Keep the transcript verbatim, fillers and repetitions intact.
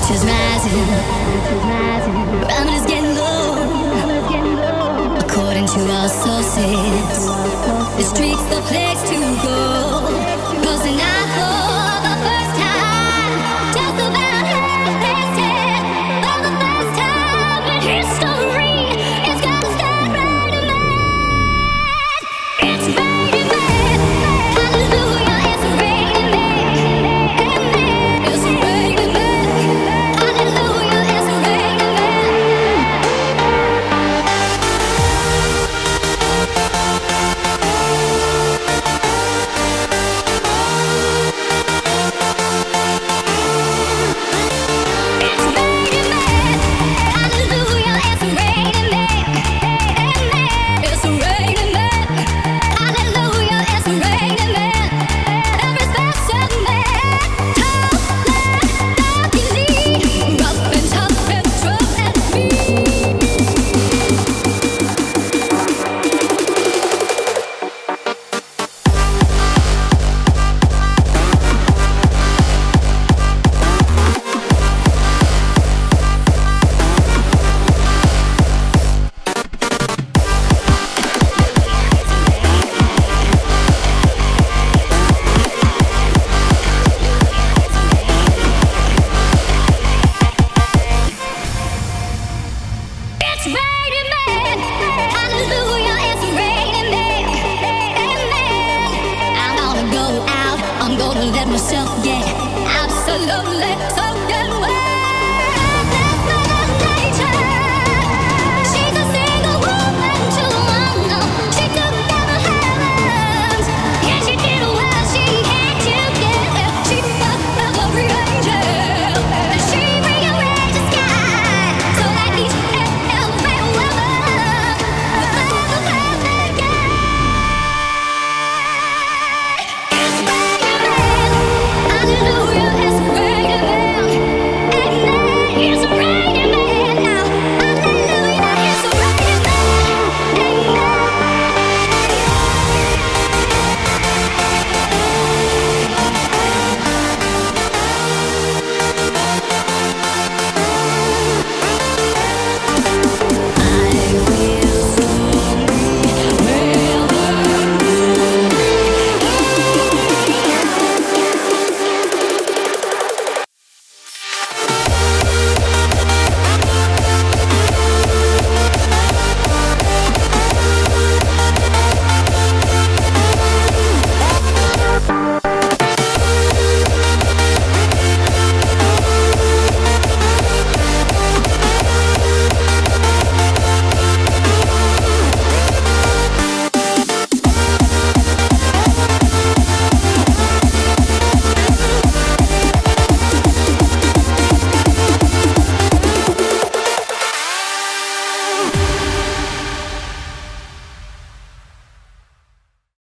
temperature's rising, ramen is getting low. According to our sources, the street's the place to go. Cause the night for the first time, just about half past ten. For the first time in history, it's gonna start raining mad. It's raining mad, hallelujah, it's raining mad. Amen, it's raining mad, hallelujah, it's raining mad. It's raining mad, hallelujah, it's raining mad. Amen, it's raining mad, hallelujah, it's raining mad. Every special man, tall, black, dark and lean, rough and tough and rough and mean. It's raining men, hallelujah, it's raining men, amen. I'm gonna go out, I'm gonna let myself get absolutely so good.